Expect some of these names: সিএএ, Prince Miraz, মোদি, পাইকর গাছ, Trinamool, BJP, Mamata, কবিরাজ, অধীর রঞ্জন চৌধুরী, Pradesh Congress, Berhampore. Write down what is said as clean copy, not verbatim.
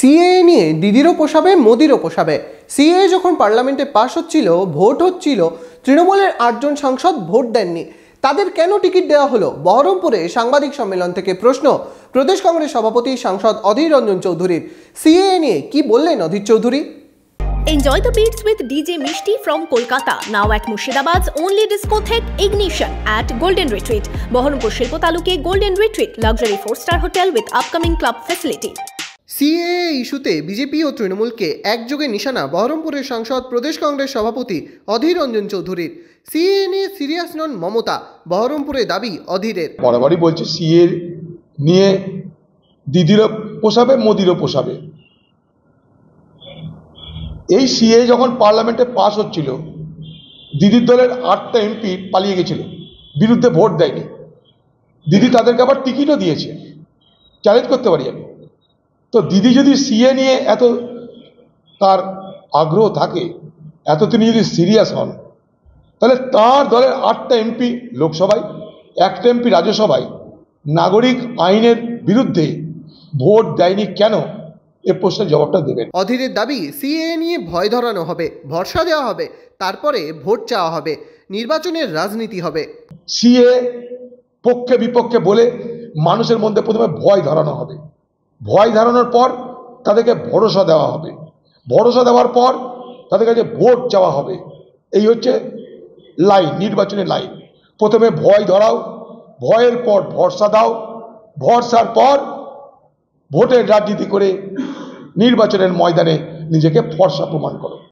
সিএএ নিয়ে দিদিরও পোষাবে, মোদিরও পোষাবে। সিএএ যখন পার্লামেন্টে পাশ হচ্ছিল, ভোট হচ্ছিল, তৃণমূলের ৮জন সাংসদ ভোট দেননি। তাদের কেন টিকিট দেওয়া হলো? বহরমপুরে সাংবাদিক সম্মেলন থেকে প্রশ্ন। প্রদেশ কংগ্রেস সভাপতি সাংসদ অধীর রঞ্জন চৌধুরীর সিএএ নিয়ে কি বললেন Adhir Chowdhury? Enjoy the beats with DJ Mishti from Kolkata, now at Murshidabad's only discotheque Ignition at Golden Retreat, Berhampore Shilpo Taluke Golden Retreat, luxury 4-star hotel with upcoming club facility. সিএএ ইস্যুতে BJP ও তৃণমূলকে একযোগে নিশানা বহরমপুরের সাংসদ প্রদেশ কংগ্রেস সভাপতি অধীর রঞ্জন চৌধুরীর। সিএএ নিয়ে সিরিয়াস নন মমতা, বহরমপুরে দাবি অধীরের। বরাবরই বলছে সিএএ নিয়ে দিদিরও পোষাবে, মোদিরও পোষাবে। এই সিএ যখন পার্লামেন্টে পাশ হচ্ছিল, দিদির দলের 8টা এমপি পালিয়ে গেছিল, বিরুদ্ধে ভোট দেয়নি। দিদি তাদেরকে আবার টিকিটও দিয়েছে, চ্যালেঞ্জ করতে পারি আমি। তো দিদি যদি সিএ নিয়ে এত তার আগ্রহ থাকে, এত তিনি যদি সিরিয়াস হন, তাহলে তার দলের 8টা এমপি লোকসভায়, 1টা এমপি রাজ্যসভায় নাগরিক আইনের বিরুদ্ধে ভোট দেয়নি কেন? এ প্রশ্নের জবাবটা দেবেন। অধীরের দাবি সিএএ নিয়ে ভয় ধরানো হবে, ভরসা দেওয়া হবে, তারপরে ভোট চাওয়া হবে, নির্বাচনের রাজনীতি হবে। সিএএ পক্ষে বিপক্ষে বলে মানুষের মধ্যে প্রথমে ভয় ধরানো হবে, ভয় ধরানোর পর তাদেরকে ভরসা দেওয়া হবে, ভরসা দেওয়ার পর তাদের কাছে ভোট চাওয়া হবে। এই হচ্ছে লাইন, নির্বাচনের লাইন। প্রথমে ভয় ধরাও, ভয়ের পর ভরসা দাও, ভরসার পর ভোটের রাজনীতি করে নির্বাচনের ময়দানে নিজেকে ফর্সা প্রমাণ করো।